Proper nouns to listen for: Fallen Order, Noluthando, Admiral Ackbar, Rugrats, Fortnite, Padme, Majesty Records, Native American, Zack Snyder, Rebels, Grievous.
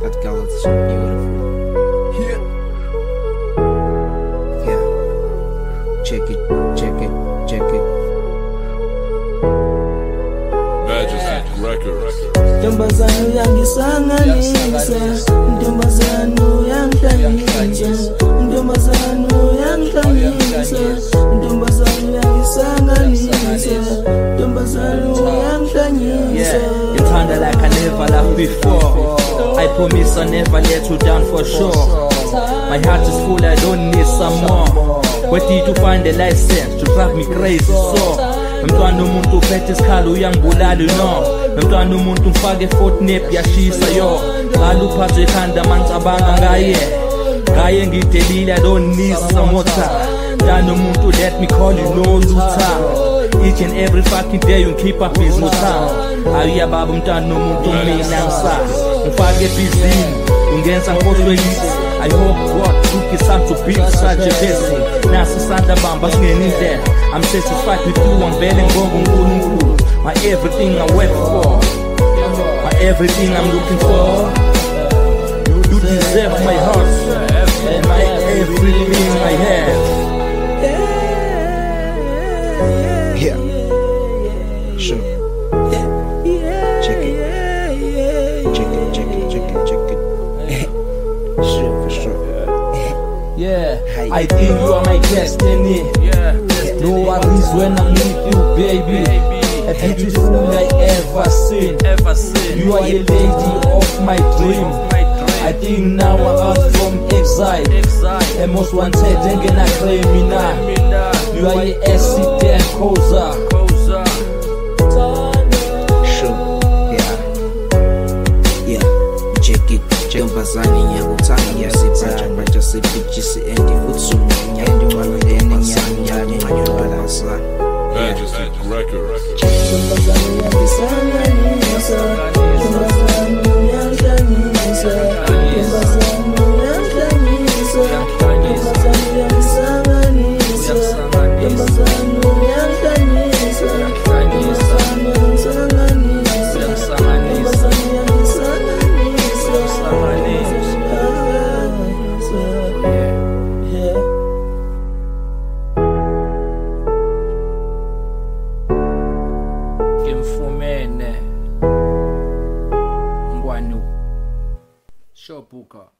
That girl is so beautiful. Yeah. Check it. Majesty Records. Ntombazana yangisanganisa, ntombazana yangihlanganisa, ntombazana yangihlanganisa, ntombazana yangisanganisa, ntombazana yangihlanganisa. Ntombazana like I never loved before. I promise I never let you down for sure. My heart is full, I don't need some more. Waiting to find a license to drive me crazy, so Mtwana umuntu uphethe isikhalo uyangibulala no. Mtwana umuntu mfake Fortnite yashisa yo. Qala uphathe ekhanda manje abanga ngaye. Ngaye ngidelile I don't need some water. Mtwana umuntu let me call you Noluthando. Each and every fucking day you keep up his Noluthando. Ayiya baba mtwana umuntu mina ngisazi. Mfake ebizini ungenza ngikhohlwe yithi. I hope God took his time to be such a blessing. Nasi isandla bamba singenindlela. I'm satisfied with you, I'm better than my everything I work for, my everything I'm looking for. You deserve my heart and my everything I have. Yeah, sure. Check it. Sure. Yeah, I think you are my destiny. Yeah. No worries when I'm with you, baby. A beautiful I ever seen. You are a lady of my dream. I think now I'm out from exile. And most wanted and gonna claim me now. You are a accident causer. Ntombazana ngiyakuthanda ngiyasithanda manje sibhijisi and futhi ngiyandimana ngiyandimana ngiyabalaza Majesty Records. Ntombazana ngiyakuthanda Sure, Puka.